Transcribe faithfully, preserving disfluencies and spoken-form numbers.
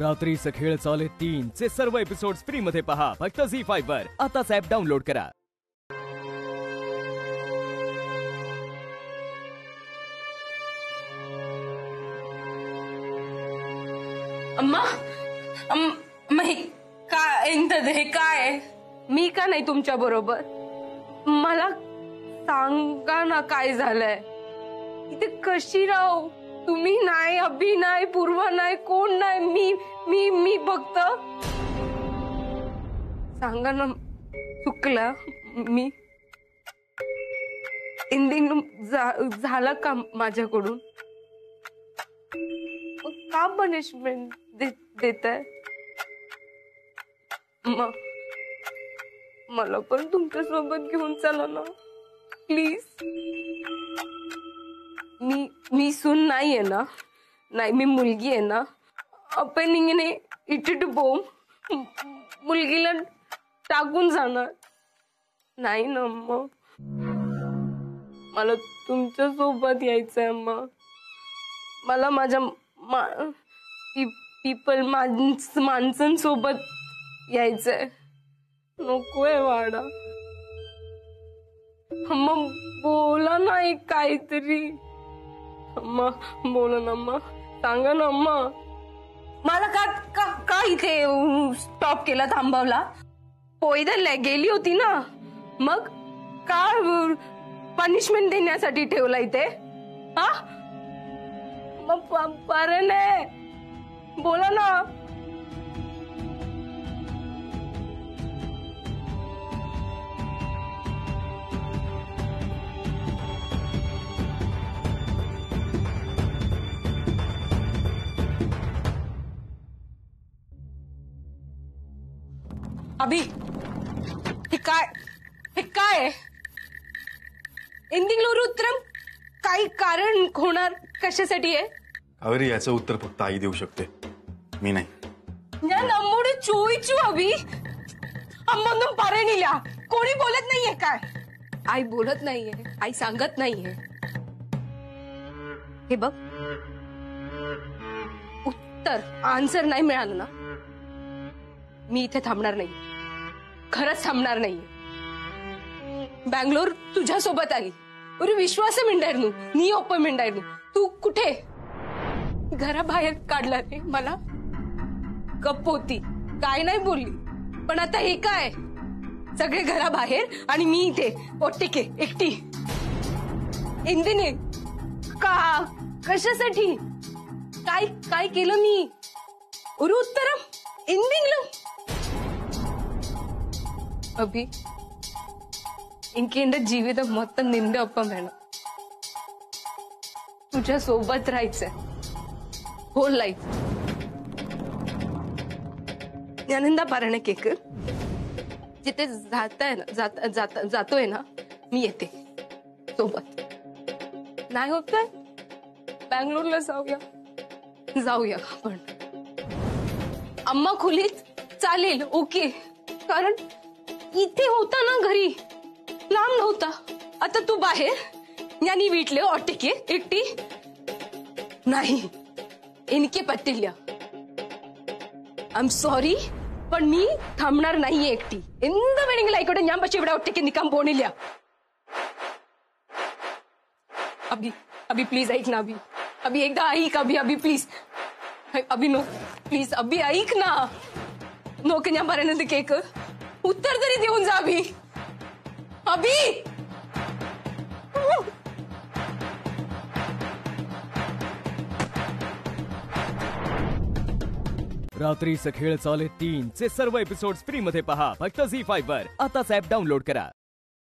रात्रीस खेळ चाले तीन चे सर्व एपिसोड्स फ्री मध्ये पहा फक्त झी फाइव वर। आताच ॲप डाउनलोड करा। अम्मा, अम्मा काय इंतद हे काय मी का नाही तुमच्या बरोबर? मला सांगा ना काय झालंय? इथे कशी राहू? तुम्ही नाही, अभि नाही, पूर्वा नाही, कोण नाही, मी मी मी बघत सांगा ना चुकला मी एंडिंग झाला का माझ्याकडून? का पनिशमेंट दे, देता है? म, मला पण तुमच्या सोबत घेऊन चला ना प्लीज। मी मी सुन नाही आहे ना, नाही मी मुलगी आहे ना। अपनिंगने इटिट बॉम्ब मुलगीला टाकून जाणार नाही ना अम्मा। मला तुमच्या सोबत यायचं आहे अम्मा। मला माझ्या मा, पी, पीपल माणस माणसांसोबत यायचं आहे। नको आहे वाडा अम्मा। बोला नाही काहीतरी अम्मा। बोला ना अम्मा, सांगा ना अम्मा। मला का का, का इथे स्टॉप केला थांबवला? पोयदल गेली होती ना, मग का पनिशमेंट देण्यासाठी ठेवला इथे? हा कारण आहे बोला ना। अभी इंदिंगलोर उत्तरम काही कारण होणार कशासाठी आहे? अरे याचं उत्तर फक्त आई देऊ शकते, मी नाही। नम्मोडे चोईचू अभी अम्मा पारणीला कोणी बोलत नाहीये काय? आई बोलत नाहीये, आई सांगत नाहीये। हे बघ उत्तर आन्सर नाही मिळालं ना, मी इथे थांबणार नाही, खरंच थांबणार नाही। बँगलोर तुझ्या सोबत आली अरे विश्वास मिंडायरनू नी ओप मिंडायरनू। तू कुठे घराबाहेर काढला रे मला? गप्प होती, काय नाही बोलली, पण आता हे काय सगळे घराबाहेर आणि मी इथे ओटीके एकटी। इंदिने का कशासाठी काय काय केलं मी? उरु उत्तरम इंदिंगलो अभी इंकेंड जीवित मत निंदे अप्पा। मैडम तुझ्या सोबत राहायचंय होल लाईफ। ज्ञानंदा पारणे केकर जिथे जात आहे ना, जात जात जातोय ना मी येते सोबत। नाही होत काय? बँगलोरला जाऊया, जाऊया आपण। अम्मा खोलीत चालेल ओके, कारण इथे होता ना घरी, लांब नव्हता। आता तू बाहेर यांनी विटले ओटीके एकटी नाही इनके पत्तिल्या। आय एम सॉरी पण मी थांबणार नाही एकटी। इंद वेडिंगला इकडे यांपाशी एवढा ओटीके निकाम बोनिल्या। अभी अभी प्लीज ऐक ना, अभी अभी एकदा ऐक अभी अभी प्लीज अभी नो प्लीज अभी ऐक ना। नोक या बारे केक उत्तर तरी देऊन जा अभी अभी। रात्रीस खेळ चाले तीन चे सर्व एपिसोड्स फ्री मध्ये पहा फक्त झी फाइव वर। आताच ॲप डाउनलोड करा।